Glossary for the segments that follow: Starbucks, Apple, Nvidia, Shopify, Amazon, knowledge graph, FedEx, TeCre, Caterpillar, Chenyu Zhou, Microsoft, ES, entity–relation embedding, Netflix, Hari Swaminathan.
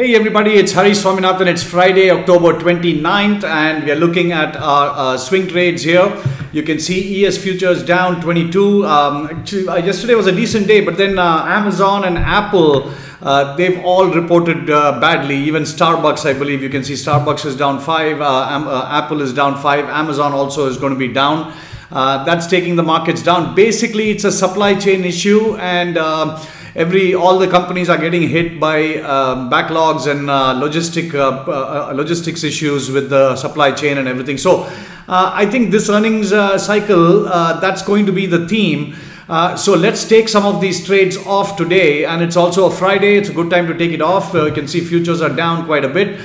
Hey everybody, it's Hari Swaminathan. It's Friday, October 29th, and we are looking at our swing trades here. You can see ES futures down 22. Yesterday was a decent day, but then Amazon and Apple, they've all reported badly. Even Starbucks, I believe, you can see Starbucks is down 5, Apple is down 5, Amazon also is going to be down. That's taking the markets down. Basically, it's a supply chain issue, and all the companies are getting hit by backlogs and logistics issues with the supply chain and everything. So I think this earnings cycle, that's going to be the theme. So let's take some of these trades off today, and it's also a Friday. It's a good time to take it off. You can see futures are down quite a bit.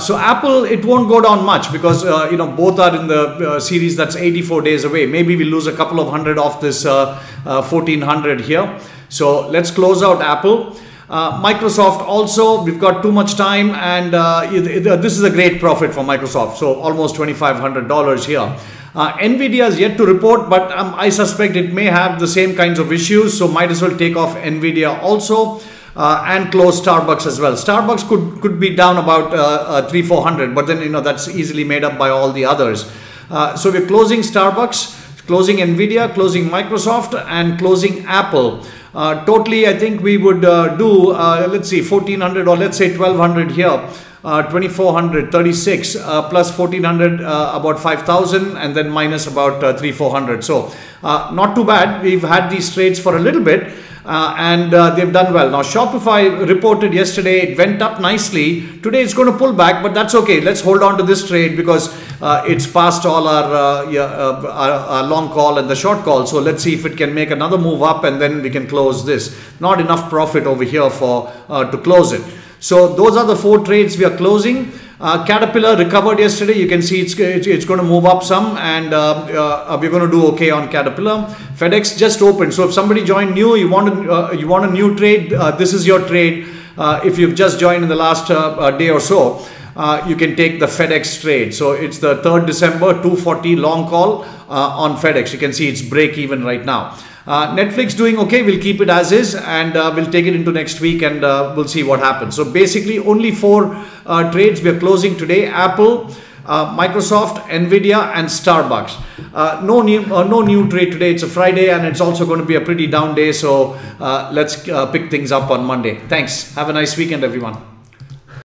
So Apple, it won't go down much because both are in the series that's 84 days away. Maybe we lose a couple of hundred off this 1400 here. So let's close out Apple. Microsoft also, we've got too much time, and this is a great profit for Microsoft. So almost $2,500 here. Nvidia is yet to report, but I suspect it may have the same kinds of issues. So might as well take off Nvidia also and close Starbucks as well. Starbucks could be down about 300-400, but then that's easily made up by all the others. So we're closing Starbucks, closing Nvidia, closing Microsoft, and closing Apple. Totally, I think we would do, let's see, 1400 or let's say 1200 here, 2400, 36, plus 1400, about 5000, and then minus about 300-400. So not too bad. We've had these trades for a little bit. And they've done well. Now Shopify reported yesterday, it went up nicely. Today it's going to pull back, but that's okay. Let's hold on to this trade because it's past all our long call and the short call. So let's see if it can make another move up, and then we can close this. Not enough profit over here for to close it. So those are the four trades we are closing. Caterpillar recovered yesterday. You can see it's going to move up some, and we're going to do okay on Caterpillar. FedEx just opened, so if somebody joined new, you want a new trade, this is your trade. If you've just joined in the last day or so, you can take the FedEx trade. So it's the 3rd December 240 long call on FedEx. You can see it's break even right now. Netflix doing okay. We'll keep it as is, and we'll take it into next week, and we'll see what happens. So basically only four trades we are closing today: Apple, Microsoft, Nvidia, and Starbucks. No new trade today. It's a Friday, and it's also going to be a pretty down day. So let's pick things up on Monday. Thanks. Have a nice weekend, everyone.